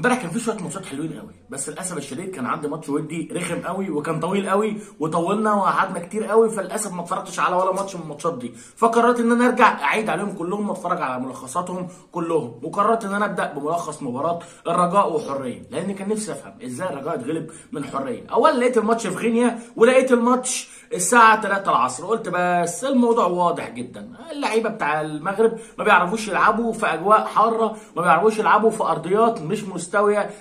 امبارح كان في شويه ماتشات حلوين قوي، بس للاسف الشديد كان عندي ماتش ودي رخم قوي وكان طويل قوي وطولنا وقعدنا كتير قوي، فللاسف ما اتفرجتش على ولا ماتش من الماتشات دي، فقررت ان انا ارجع اعيد عليهم كلهم واتفرج على ملخصاتهم كلهم، وقررت ان انا ابدا بملخص مباراه الرجاء وحريه، لان كان نفسي افهم ازاي الرجاء اتغلب من حريه. اولا لقيت الماتش في غينيا ولقيت الماتش الساعه 3 العصر، قلت بس الموضوع واضح جدا، اللعيبه بتاع المغرب ما بيعرفوش يلعبوا في اجواء حاره، ما بيعرفوش يلعبوا في ارضيات مش مستويه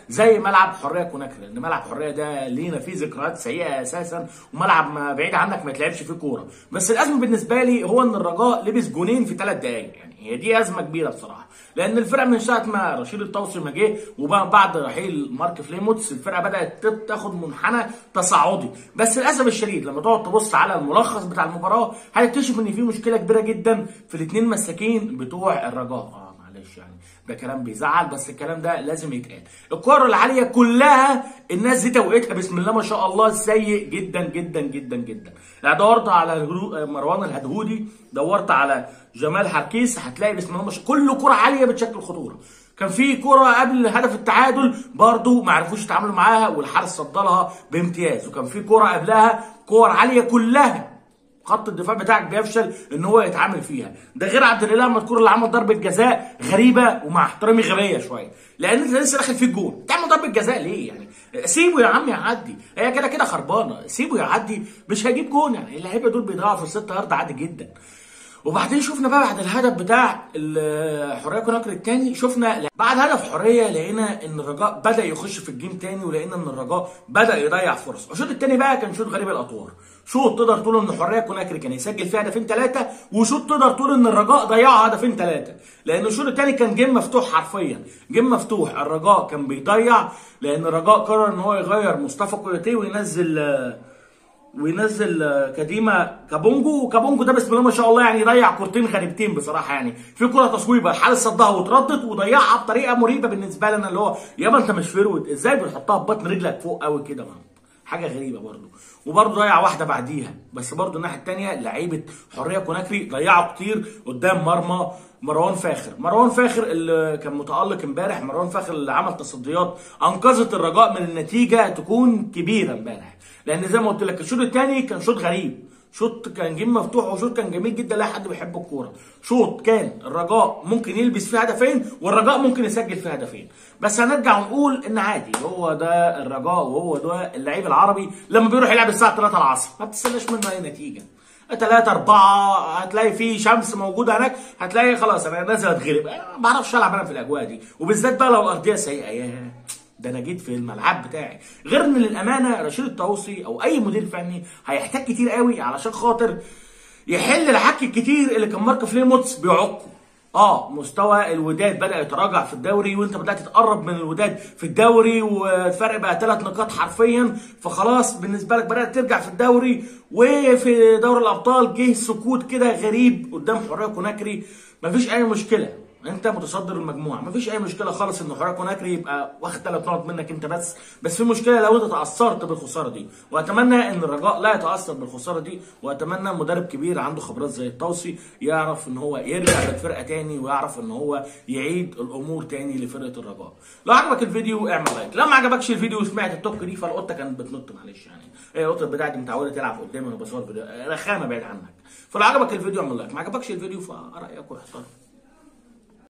زي ملعب حوريا كوناكري، لان ملعب حوريا ده لينا فيه ذكريات سيئه اساسا، وملعب ما بعيد عنك ما يتلعبش فيه كوره. بس الازمه بالنسبه لي هو ان الرجاء لبس جونين في 3 دقائق، يعني هي دي ازمه كبيره بصراحه، لان الفرقه من ساعه ما رشيد الطاوسي ما جه وبعد رحيل مارك فليموتس الفرقه بدات تاخد منحنى تصاعدي. بس للاسف الشديد لما تقعد تبص على الملخص بتاع المباراه هتكتشف ان في مشكله كبيره جدا في الاثنين مساكين بتوع الرجاء. يعني ده كلام بيزعل، بس الكلام ده لازم يتقال. الكور العاليه كلها الناس دي توقيتها بسم الله ما شاء الله سيء جدا جدا جدا جدا. لا دورت على مروان الهدهودي، دورت على جمال حركيس، هتلاقي بسم الله ما شاء الله كله كره عاليه بتشكل خطوره. كان في كره قبل هدف التعادل برضه ما عرفوش يتعاملوا معاها والحارس صدلها بامتياز، وكان في كره قبلها كور عاليه كلها خط الدفاع بتاعك بيفشل ان هو يتعامل فيها. ده غير عبد الاله مدكور اللي عمل ضربه جزاء غريبه ومع احترامي غبيه شويه، لان انت لسه داخل في الجون تعمل ضربه جزاء ليه؟ يعني سيبه يا عم يعدي، هي كده كده خربانه، سيبه يعدي مش هيجيب جون، يعني اللعيبه دول بيضيعوا في ال6 يارد عادي جدا. وبعدين شفنا بقى بعد الهدف بتاع حوريا كوناكري الثاني، شفنا بعد هدف حوريه لقينا ان الرجاء بدا يخش في الجيم ثاني، ولقينا ان الرجاء بدا يضيع فرص. الشوط الثاني بقى كان شوط غريب الاطوار، شوط تقدر تقول ان حوريا كوناكري كان يسجل فيه 2 أهداف، وشوط تقدر تقول ان الرجاء ضيعها 2 أهداف، لان الشوط الثاني كان جيم مفتوح، حرفيا جيم مفتوح، الرجاء كان بيضيع لان الرجاء قرر ان هو يغير مصطفى كولتي وينزل كديمه كابونجو، وكابونجو ده بسم الله ما شاء الله يعني ضيع كورتين غريبتين بصراحه، يعني في كره تصويبه الحارس صدها واتردت وضيعها بطريقه مريبه بالنسبه لنا، اللي هو يابا انت مش فيرود ازاي بتحطها ببطن رجلك فوق قوي كده، حاجه غريبه برضه. وبرضه ضيع واحده بعديها، بس برضه الناحيه الثانيه لعيبه حوريا كوناكري ضيعوا كتير قدام مرمى مروان فاخر اللي كان متالق امبارح، مروان فاخر اللي عمل تصديات انقذت الرجاء من النتيجه تكون كبيره امبارح، لان زي ما قلت لك الشوط الثاني كان شوط غريب، شوط كان جيم مفتوح وشوط كان جميل جدا، لا حد بيحب الكوره، شوط كان الرجاء ممكن يلبس فيه 2 هدف والرجاء ممكن يسجل فيه 2 هدف، بس هنرجع ونقول ان عادي، هو ده الرجاء وهو ده اللعيب العربي لما بيروح يلعب الساعه 3 العصر ما بتستناش منه اي نتيجه، 3 4 هتلاقي فيه شمس موجوده هناك، هتلاقي خلاص انا نازل اتغلب، انا ما بعرفش العب انا في الاجواء دي، وبالذات بقى لو الارضيه سيئه ياه ده انا جيت في الملعب بتاعي. غير ان للامانه رشيد الطاوسي او اي مدير فني هيحتاج كتير قوي علشان خاطر يحل الحك الكتير اللي كان مارك فليموتس بيعقه. مستوى الوداد بدأ يتراجع في الدوري، وانت بدأت تقرب من الوداد في الدوري والفرق بقى 3 نقاط حرفيا، فخلاص بالنسبه لك بدأت ترجع في الدوري، وفي دوري الابطال جه سكوت كده غريب قدام حوريا كوناكري، مفيش اي مشكله انت متصدر المجموعه، مفيش اي مشكله خالص ان حوريا كوناكري يبقى واخد 3 نقط منك انت بس في مشكله لو انت تاثرت بالخساره دي، واتمنى ان الرجاء لا يتاثر بالخساره دي، واتمنى مدرب كبير عنده خبرات زي الطاوسي يعرف ان هو يرجع للفرقه تاني، ويعرف ان هو يعيد الامور تاني لفرقه الرجاء. لو عجبك الفيديو اعمل لايك، لو ما عجبكش الفيديو وسمعت التوك دي فالقطه كانت بتنط، معلش يعني هي القطه بتاعتي متعوده تلعب قدامي وانا بصور فيديو، رخامه بعيد عنك، فلو عجبك الفيديو اعمل لايك، ما عجبكش الفيديو فرايك واحترم.